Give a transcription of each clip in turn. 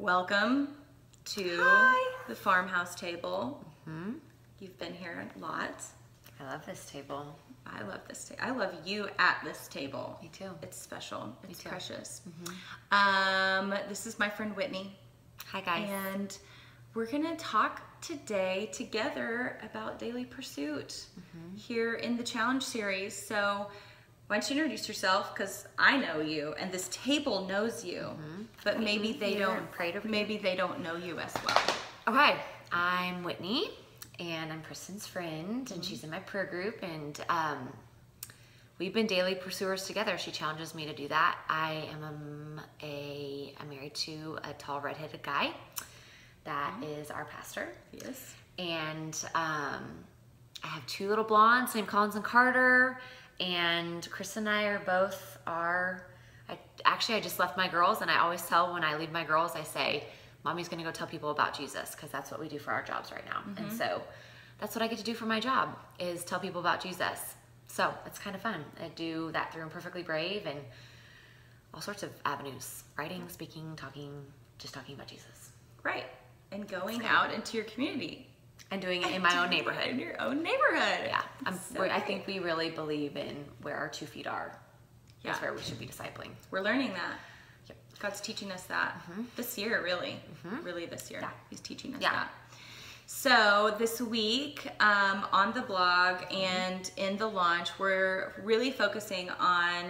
Welcome to the farmhouse table. Mm-hmm. You've been here a lot. I love this table. I love this table. I love you at this table. Me too. It's special. It's precious. Mm-hmm. This is my friend Whitney. Hi guys. And we're gonna talk today together about daily pursuit here in the challenge series. So why don't you introduce yourself? Because I know you, and this table knows you, but maybe they don't know you as well. Okay, I'm Whitney, and I'm Kristen's friend, and she's in my prayer group, and we've been daily pursuers together. She challenges me to do that. I am I'm married to a tall, redheaded guy. That is our pastor. Yes. And I have two little blondes named Collins and Carter. And Chris and I are both I just left my girls, and I always tell when I leave my girls, I say, Mommy's gonna go tell people about Jesus, because that's what we do for our jobs right now. And so that's what I get to do for my job, is tell people about Jesus. So it's kind of fun. I do that through Imperfectly Brave and all sorts of avenues, writing, speaking, talking, just talking about Jesus. Right, and going out into your community. And doing it in my own neighborhood. In your own neighborhood. Yeah. I think we really believe in where our 2 feet are. Yeah. That's where we should be discipling. We're learning that. Yep. God's teaching us that this year, really. Really this year. Yeah. He's teaching us that. So this week on the blog and in the launch, we're really focusing on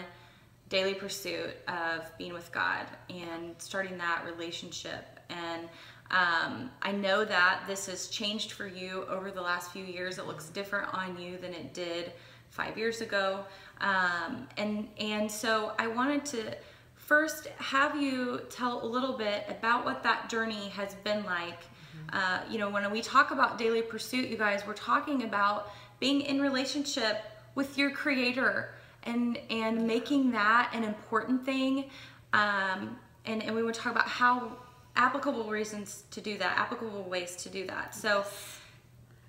daily pursuit of being with God and starting that relationship. And I know that this has changed for you over the last few years. It looks different on you than it did 5 years ago. And so I wanted to first have you tell a little bit about what that journey has been like. You know, when we talk about daily pursuit, you guys, we're talking about being in relationship with your Creator and making that an important thing. And we want to talk about how applicable reasons to do that, applicable ways to do that. So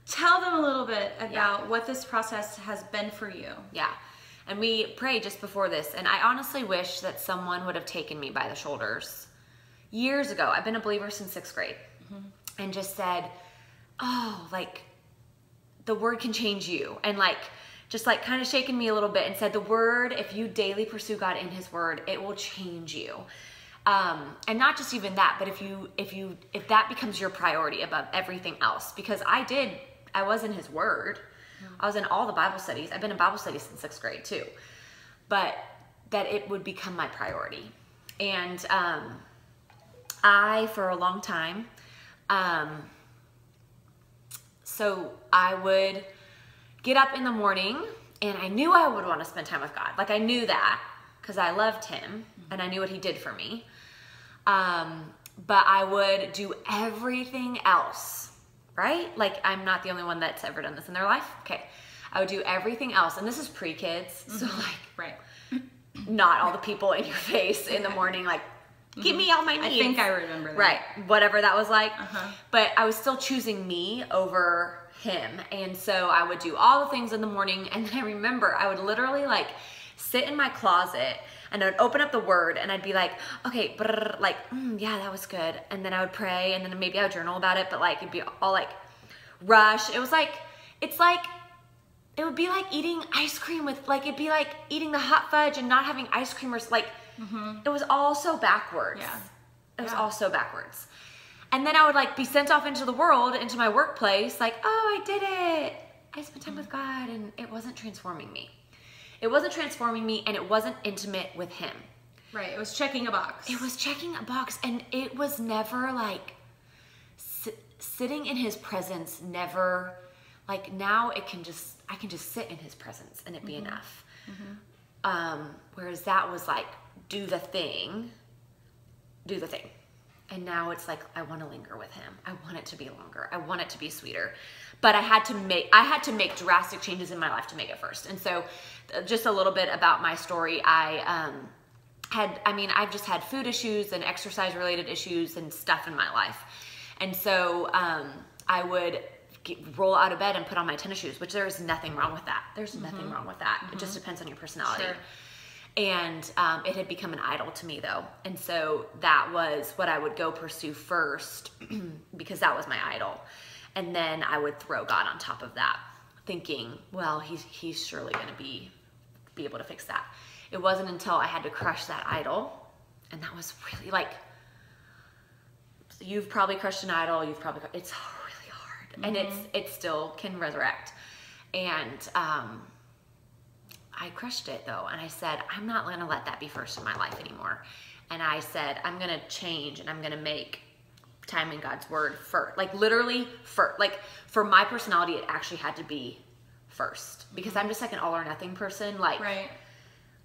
tell them a little bit about what this process has been for you. Yeah, and we prayed just before this, and I honestly wish that someone would have taken me by the shoulders years ago. I've been a believer since 6th grade and just said, oh, like the word can change you, and like just like kind of shaking me a little bit and said, the word, if you daily pursue God in his word, it will change you. And not just even that, but if that becomes your priority above everything else, because I was in his word. I was in all the Bible studies. I've been in Bible studies since 6th grade too, but that it would become my priority. And, for a long time, so I would get up in the morning and I knew I would want to spend time with God. Like I knew that because I loved him and I knew what he did for me. But I would do everything else, right? Like I'm not the only one that's ever done this in their life. Okay. I would do everything else. And this is pre-kids. So like, not all the people in your face in the morning, like get me on my knees. I think I remember that. Right. Whatever that was like. But I was still choosing me over him. And so I would do all the things in the morning. And then I remember I would literally like sit in my closet and I would open up the word and I'd be like, okay, like, yeah, that was good. And then I would pray and then maybe I would journal about it, but like, it'd be all like rush. It was like, it would be like eating ice cream with like, it'd be like eating the hot fudge and not having ice cream or like, it was all so backwards. Yeah. It was all so backwards. And then I would like be sent off into the world, into my workplace, like, oh, I did it. I spent time with God and it wasn't transforming me. It wasn't transforming me, and it wasn't intimate with him. Right, it was checking a box. It was checking a box, and it was never like sitting in his presence. Never, like now it can just I can just sit in his presence and it be enough. Whereas that was like do the thing, and now it's like I want to linger with him. I want it to be longer. I want it to be sweeter, but I had to make drastic changes in my life to make it first, and so. Just a little bit about my story. I've just had food issues and exercise related issues and stuff in my life. And so, I would roll out of bed and put on my tennis shoes, which there is nothing wrong with that. There's nothing wrong with that. It just depends on your personality. Sure. And it had become an idol to me, though. And so that was what I would go pursue first because that was my idol. And then I would throw God on top of that, thinking, well, he's surely going to be able to fix that. It wasn't until I had to crush that idol, and that was really like, you've probably crushed an idol, it's really hard. Mm-hmm. And it still can resurrect. And I crushed it, though, and I said, I'm not going to let that be first in my life anymore. And I said, I'm going to change, and I'm going to make time in God's word first. Like, literally first. Like, for my personality, it actually had to be first, because I'm just like an all or nothing person. Like, right.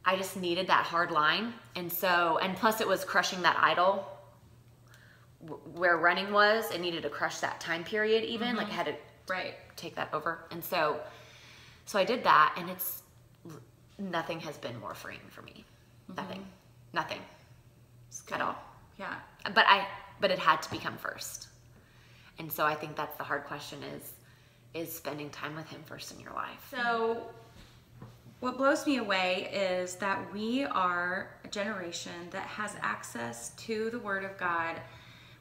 I just needed that hard line. And so, and plus it was crushing that idol where running was. It needed to crush that time period even. Mm-hmm. Like, I had to take that over. And so I did that, and it's, nothing has been more freeing for me. Mm-hmm. Nothing at all. Yeah. But it had to become first. And so I think that's the hard question is spending time with him first in your life. So what blows me away is that we are a generation that has access to the Word of God.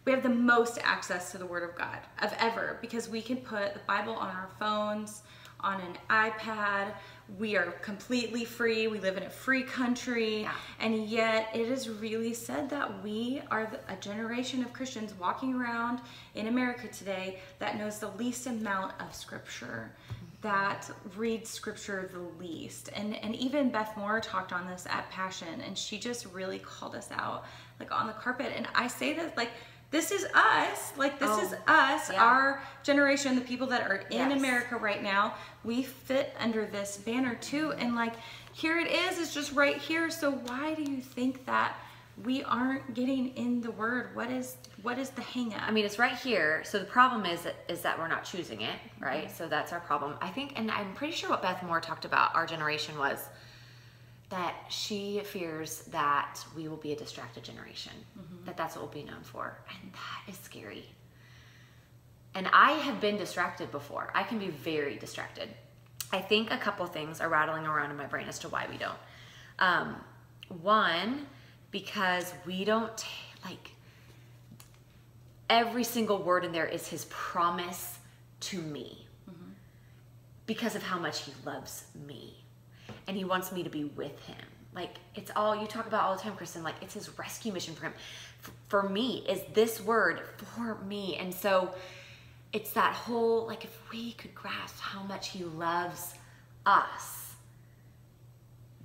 We have the most access to the Word of God of ever, because we can put the Bible on our phones, on an iPad. We are completely free. We live in a free country. Yeah. And yet it is really said that we are a generation of Christians walking around in America today that knows the least amount of scripture, that reads scripture the least. And even Beth Moore talked on this at Passion, and she just really called us out, like, on the carpet. And I say that, like, this is us. Like, this is us, yeah. Our generation, the people that are in America right now, we fit under this banner too. And, like, here it is, it's just right here. So why do you think that we aren't getting in the Word? What is the hang up? I mean, it's right here. So the problem is that we're not choosing it, right? Mm-hmm. So that's our problem. I think, and I'm pretty sure what Beth Moore talked about our generation was that she fears that we will be a distracted generation, mm-hmm. that's what we'll be known for. And that is scary. And I have been distracted before. I can be very distracted. I think a couple things are rattling around in my brain as to why we don't. One, because we don't, like, every single word in there is his promise to me, mm-hmm. because of how much he loves me. And he wants me to be with him. Like, it's all, you talk about all the time, Kristen, like, it's his rescue mission for him. For me, is this word for me. And so it's that whole, like, if we could grasp how much he loves us,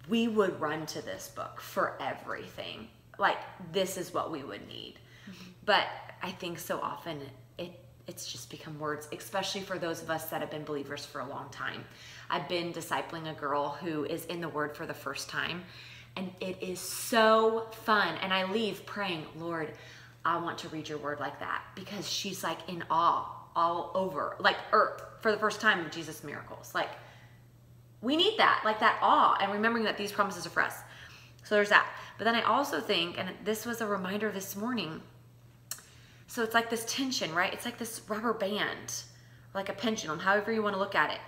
we would run to this book for everything. Like, this is what we would need. Mm-hmm. But I think so often it's just become words, especially for those of us that have been believers for a long time. I've been discipling a girl who is in the Word for the first time, and it is so fun. And I leave praying, Lord, I want to read your Word like that, because she's, like, in awe all over, like, earth for the first time of Jesus' miracles. Like, we need that, like, that awe, and remembering that these promises are for us. So there's that. But then I also think, and this was a reminder this morning, so it's like this tension, right? It's like this rubber band, like a pendulum, however you want to look at it.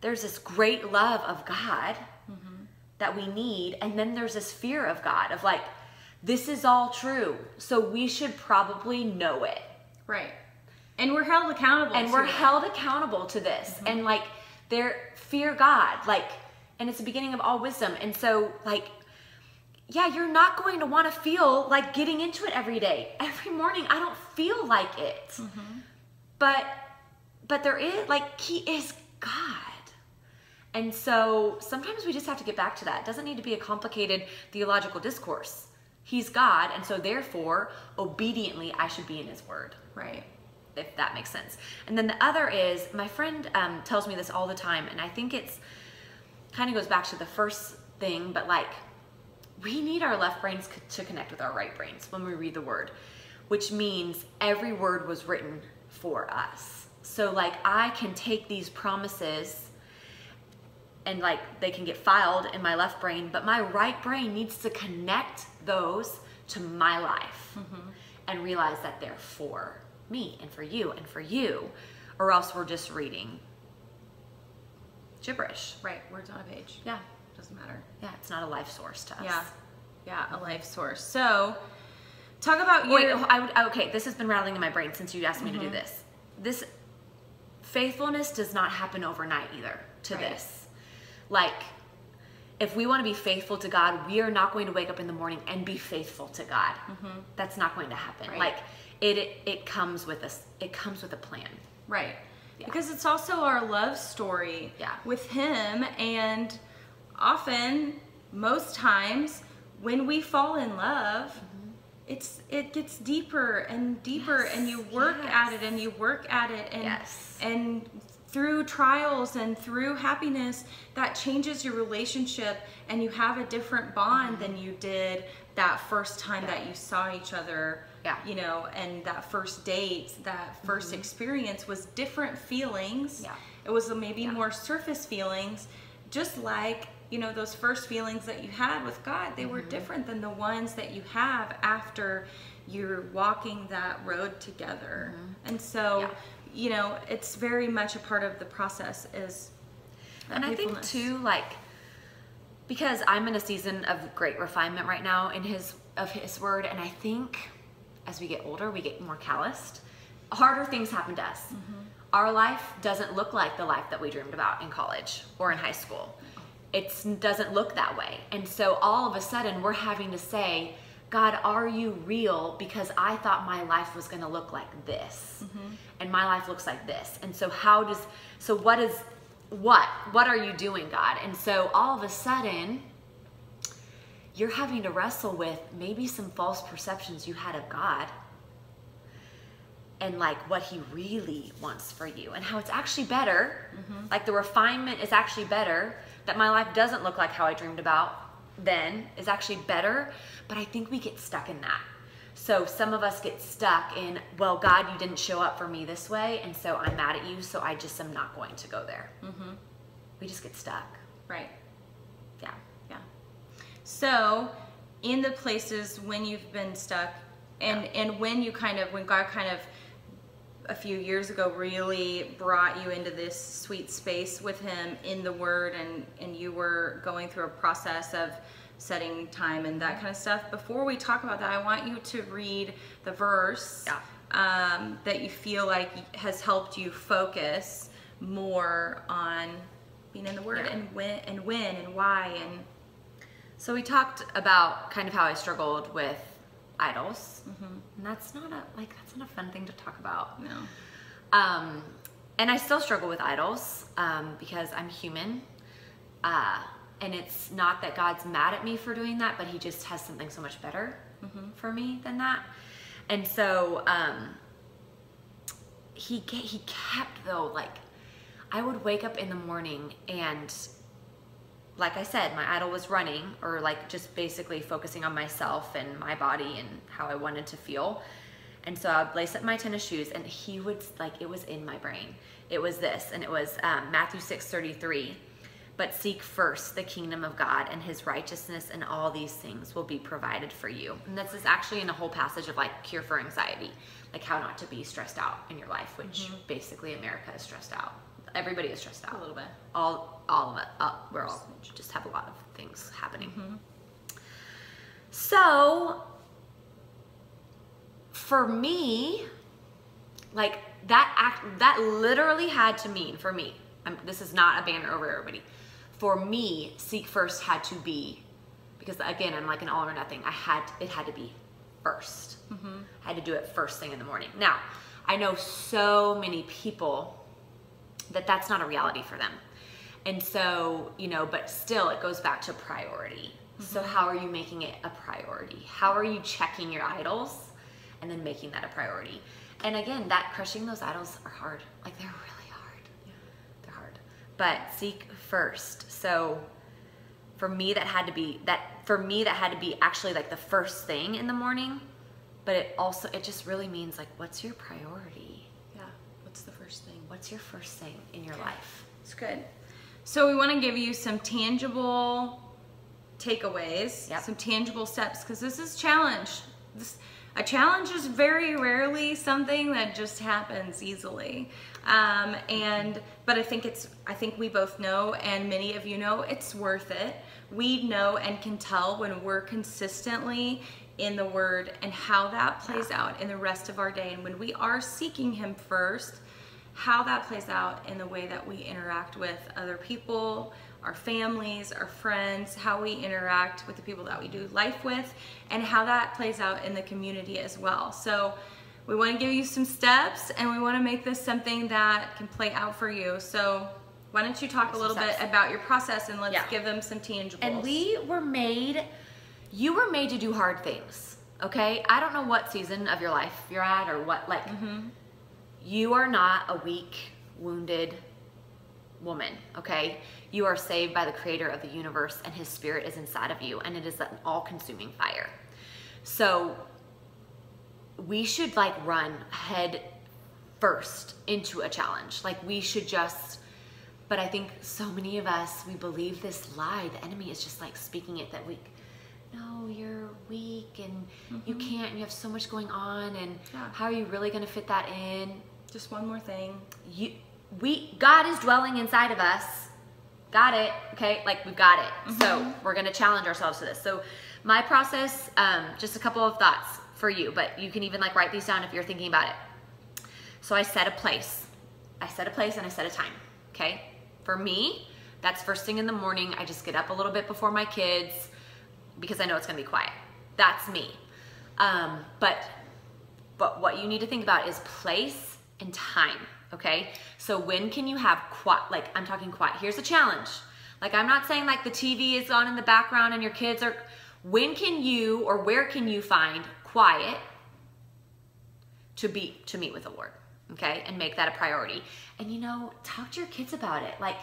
There's this great love of God, mm-hmm. that we need, and then there's this fear of God of, like, this is all true, so we should probably know it. Right. And we're held accountable. And we're held accountable to this. Mm-hmm. And, like, they're fear God, like, and it's the beginning of all wisdom. And so, like, yeah, you're not going to want to feel like getting into it every day. Every morning, I don't feel like it. Mm-hmm. But there is, like, he is God. And so sometimes we just have to get back to that. It doesn't need to be a complicated theological discourse. He's God, and so therefore, obediently, I should be in his word. Right. If that makes sense. And then the other is, my friend tells me this all the time, and I think it's kind of goes back to the first thing, but, like, we need our left brains to connect with our right brains when we read the Word, which means every word was written for us. So, like, I can take these promises and, like, they can get filed in my left brain, but my right brain needs to connect those to my life, mm-hmm. and realize that they're for me and for you, or else we're just reading gibberish. Right, words on a page. Yeah. doesn't matter. Yeah, it's not a life source to us. Yeah, yeah, a life source. So talk about your... Wait, okay, this has been rattling in my brain since you asked me to do this. This faithfulness does not happen overnight either to this. Like, if we want to be faithful to God, we are not going to wake up in the morning and be faithful to God. That's not going to happen. Like, it comes with us. It comes with a plan. Right. Yeah. Because it's also our love story with Him, and often, most times, when we fall in love, it gets deeper and deeper, and you work at it, and you work at it, and through trials and through happiness, that changes your relationship, and you have a different bond than you did that first time that you saw each other. Yeah. You know, and that first date, that first experience was different feelings. Yeah. It was maybe more surface feelings, just like, you know, those first feelings that you had with God, they were different than the ones that you have after you're walking that road together. And so, you know, it's very much a part of the process is that. And I think too, like, because I'm in a season of great refinement right now in His word, and I think as we get older, we get more calloused. Harder things happen to us. Our life doesn't look like the life that we dreamed about in college or in high school. It doesn't look that way. And so all of a sudden we're having to say, God, are you real? Because I thought my life was gonna look like this. And my life looks like this. And so how does, so what is, what are you doing, God? And so all of a sudden, you're having to wrestle with maybe some false perceptions you had of God, and like what He really wants for you, and how it's actually better, like the refinement is actually better, that my life doesn't look like how I dreamed about then is actually better. But I think we get stuck in that. So some of us get stuck in, well, God, you didn't show up for me this way, and so I'm mad at you, so I just am not going to go there. We just get stuck. Right. Yeah. So in the places when you've been stuck, and when you kind of, when God kind of a few years ago really brought you into this sweet space with Him in the Word, and you were going through a process of setting time and that kind of stuff. Before we talk about that, I want you to read the verse that you feel like has helped you focus more on being in the Word, and when and why. And so we talked about kind of how I struggled with idols, and that's not a, like, that's not a fun thing to talk about. No. And I still struggle with idols because I'm human, and it's not that God's mad at me for doing that, but He just has something so much better for me than that. And so he kept, though, like, I would wake up in the morning and, like I said, my idol was running, or like just basically focusing on myself and my body and how I wanted to feel. And so I would lace up my tennis shoes, and He would, like, it was in my brain. It was this, and it was Matthew 6:33. But seek first the kingdom of God and His righteousness, and all these things will be provided for you. And this is actually in a whole passage of like cure for anxiety, like how not to be stressed out in your life, which basically America is stressed out. Everybody is stressed out. A little bit. All of it. We're all just have a lot of things happening. So, for me, like that literally had to mean, for me, this is not a banner over everybody. For me, seek first had to be, because again, I'm like an all or nothing. It had to be first. I had to do it first thing in the morning. Now, I know so many people that that's not a reality for them. And so, you know, but still it goes back to priority. So how are you making it a priority? How are you checking your idols and then making that a priority? And again, that crushing those idols are hard. Like, they're really hard. Yeah. They're hard. But seek first. So for me, that had to be actually like the first thing in the morning, but it also, it just really means like, what's your priority? Yeah. What's the first thing? What's your first thing in your life? It's good. So we want to give you some tangible takeaways, some tangible steps, because this is challenge. A challenge is very rarely something that just happens easily. But I think we both know, and many of you know, it's worth it. we know and can tell when we're consistently in the Word and how that plays out in the rest of our day. And when we are seeking Him first, how that plays out in the way that we interact with other people, our families, our friends, how we interact with the people that we do life with, and how that plays out in the community as well. So we want to give you some steps, and we want to make this something that can play out for you. So why don't you talk a little bit about your process, and let's give them some tangibles. And you were made to do hard things, okay? I don't know what season of your life you're at or what, like, you are not a weak, wounded woman, okay? You are saved by the Creator of the universe, and His Spirit is inside of you, and it is an all-consuming fire. So we should like run head first into a challenge. Like we should just, but I think so many of us, we believe this lie. The enemy is just like speaking it that we, no, you're weak and you can't, and you have so much going on, and how are you really gonna fit that in? Just one more thing. God is dwelling inside of us. Got it, okay? Like we've got it. So we're gonna challenge ourselves to this. So my process, just a couple of thoughts for you, but you can even like write these down if you're thinking about it. So I set a place. I set a place and I set a time, okay? For me, that's first thing in the morning. I just get up a little bit before my kids because I know it's gonna be quiet. That's me. But what you need to think about is place and time, okay? So when can you have quiet, like I'm talking quiet. Here's a challenge. Like I'm not saying like the TV is on in the background and your kids are, when can you or where can you find quiet to meet with the Lord, okay? And make that a priority. And you know, talk to your kids about it. Like,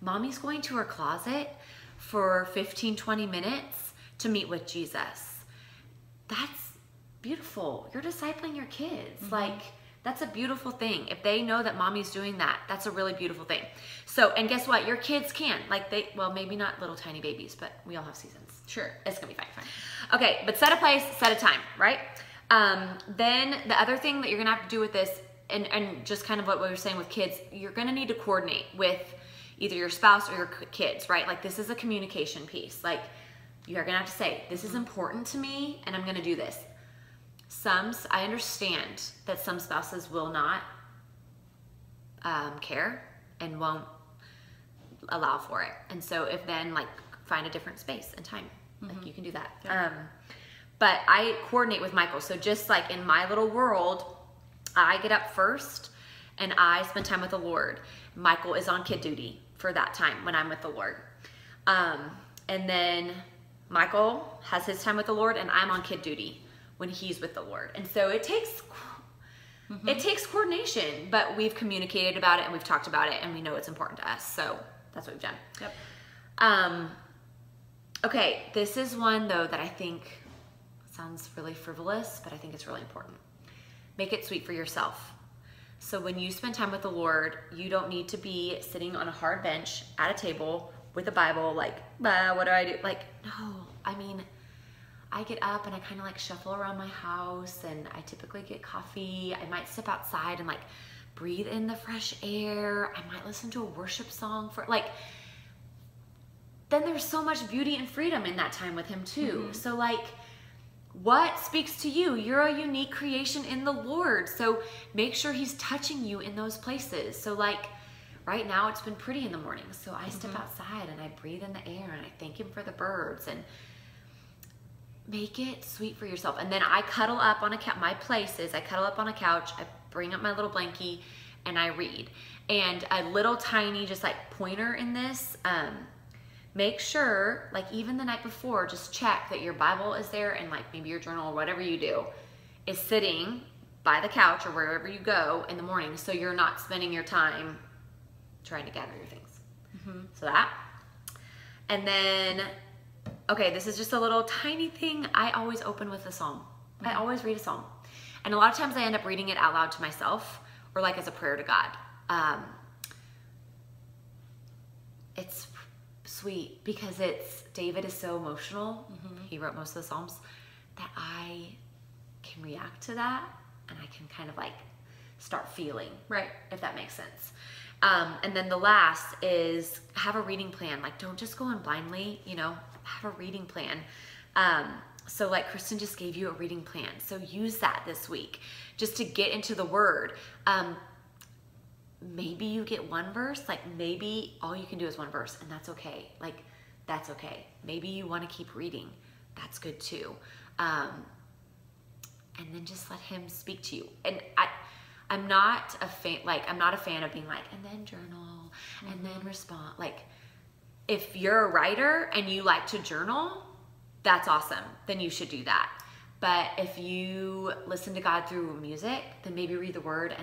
mommy's going to her closet for 15, 20 minutes to meet with Jesus. That's beautiful. You're discipling your kids. Like, that's a beautiful thing. If they know that mommy's doing that, that's a really beautiful thing. So, and guess what? Your kids can. Like they, well, maybe not little tiny babies, but we all have seasons. Sure, it's gonna be fine. Okay, but set a place, set a time, right? Then the other thing that you're gonna have to do with this, and just kind of what we were saying with kids, you're gonna need to coordinate with either your spouse or your kids, right? Like this is a communication piece. Like you're gonna have to say, this is important to me and I'm gonna do this. I understand that some spouses will not care and won't allow for it. And so if then like find a different space and time. Like you can do that. But I coordinate with Michael. So just like in my little world, I get up first and I spend time with the Lord. Michael is on kid duty for that time when I'm with the Lord. And then Michael has his time with the Lord and I'm on kid duty when he's with the Lord. And so it takes coordination, but we've communicated about it and we've talked about it and we know it's important to us. So that's what we've done. Okay, this is one though that I think sounds really frivolous, but I think it's really important. Make it sweet for yourself. So when you spend time with the Lord, you don't need to be sitting on a hard bench at a table with a Bible like, what do I do? Like, no, I mean, I get up and I kind of like shuffle around my house and I typically get coffee. I might step outside and like breathe in the fresh air. I might listen to a worship song for like, then there's so much beauty and freedom in that time with Him too. So like, what speaks to you? You're a unique creation in the Lord. So make sure He's touching you in those places. So like right now it's been pretty in the morning. So I step outside and I breathe in the air and I thank Him for the birds and make it sweet for yourself. And then I cuddle up on a couch. My place is I cuddle up on a couch. I bring up my little blankie and I read. And a little tiny just like pointer in this, make sure, like even the night before, just check that your Bible is there and like maybe your journal or whatever you do is sitting by the couch or wherever you go in the morning, so you're not spending your time trying to gather your things. So that. And then, okay, this is just a little tiny thing. I always open with a psalm. I always read a psalm. And a lot of times I end up reading it out loud to myself or like as a prayer to God. It's sweet because it's, David is so emotional, he wrote most of the Psalms, that I can react to that and I can kind of like start feeling, right? If that makes sense. And then the last is have a reading plan. Like don't just go in blindly, you know, have a reading plan. So like Kristen just gave you a reading plan. So use that this week just to get into the Word. Maybe you get one verse, like maybe all you can do is one verse, and that's okay. Like that's okay. Maybe you want to keep reading. That's good too. And then just let Him speak to you. And I'm not a fan, of being like, and then journal, and then respond. Like if you're a writer and you like to journal, that's awesome. Then you should do that. But if you listen to God through music, then maybe read the Word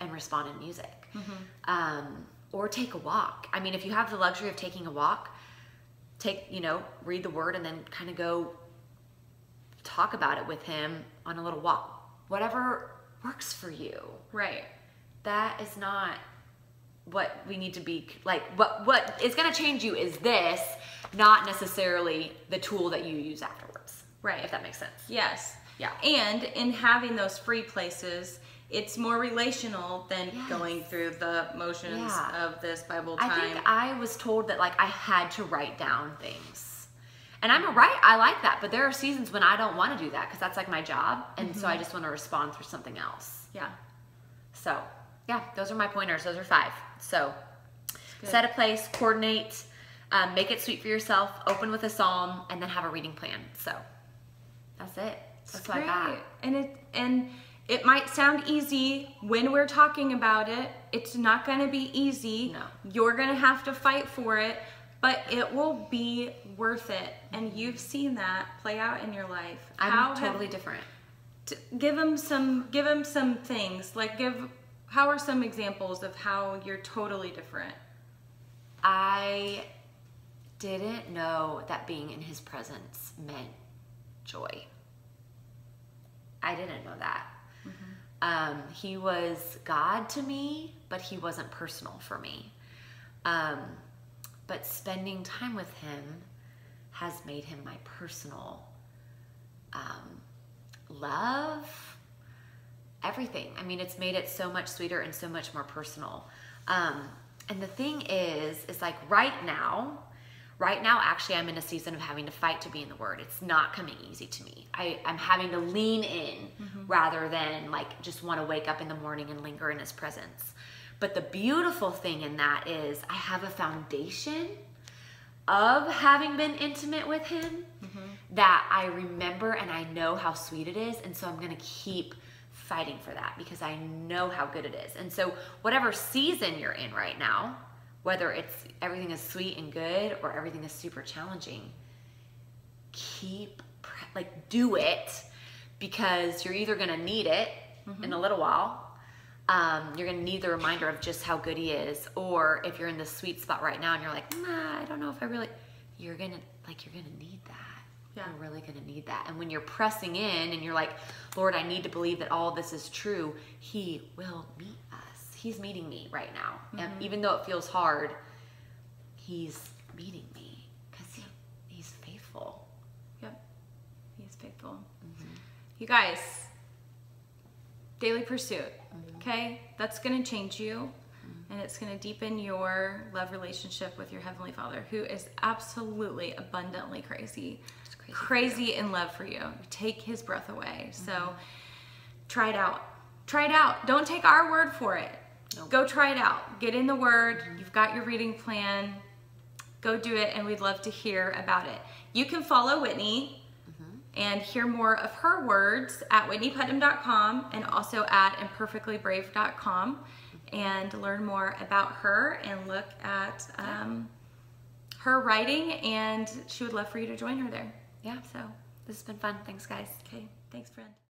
and respond in music. Or take a walk. I mean, if you have the luxury of taking a walk, read the Word and then kind of go talk about it with Him on a little walk. Whatever works for you. Right. That is not what we need to be, like, what is going to change you is this, not necessarily the tool that you use afterwards. Right. If that makes sense. Yes. Yeah. And in having those free places, it's more relational than going through the motions of this Bible time. I think I was told that, like, I had to write down things. And I'm a writer. I like that. But there are seasons when I don't want to do that because that's, like, my job. And so I just want to respond through something else. Yeah. So, yeah, those are my pointers. Those are 5. So set a place, coordinate, make it sweet for yourself, open with a psalm, and then have a reading plan. So that's it. That's what I got. And it might sound easy when we're talking about it. It's not going to be easy. No. You're going to have to fight for it, but it will be worth it. And you've seen that play out in your life. I'm totally different. Give them some things. Like how are some examples of how you're totally different? I didn't know that being in His presence meant joy. I didn't know that. He was God to me, but He wasn't personal for me. But spending time with Him has made Him my personal love, everything. I mean, it's made it so much sweeter and so much more personal. And the thing is like right now, actually, I'm in a season of having to fight to be in the Word. It's not coming easy to me. I'm having to lean in rather than like just want to wake up in the morning and linger in His presence. But the beautiful thing in that is I have a foundation of having been intimate with Him that I remember and I know how sweet it is. And so I'm going to keep fighting for that because I know how good it is. And so whatever season you're in right now, whether it's everything is sweet and good or everything is super challenging, do it because you're either gonna need it in a little while, you're gonna need the reminder of just how good He is, or if you're in the sweet spot right now and you're like, nah, I don't know if I really, you're gonna need that. Yeah. You're really gonna need that. And when you're pressing in and you're like, Lord, I need to believe that all this is true, He will meet us. He's meeting me right now. And even though it feels hard, He's meeting me because He's faithful. Yep. He's faithful. You guys, daily pursuit, okay? That's going to change you, and it's going to deepen your love relationship with your Heavenly Father, who is absolutely abundantly crazy in love for you. You take His breath away. So try it out. Try it out. Don't take our word for it. Nope. Go try it out. Get in the Word. You've got your reading plan. Go do it, and we'd love to hear about it. You can follow Whitney and hear more of her words at WhitneyPutnam.com and also at imperfectlybrave.com and learn more about her and look at her writing, and she would love for you to join her there. Yeah, so this has been fun. Thanks, guys. Okay, thanks, friend.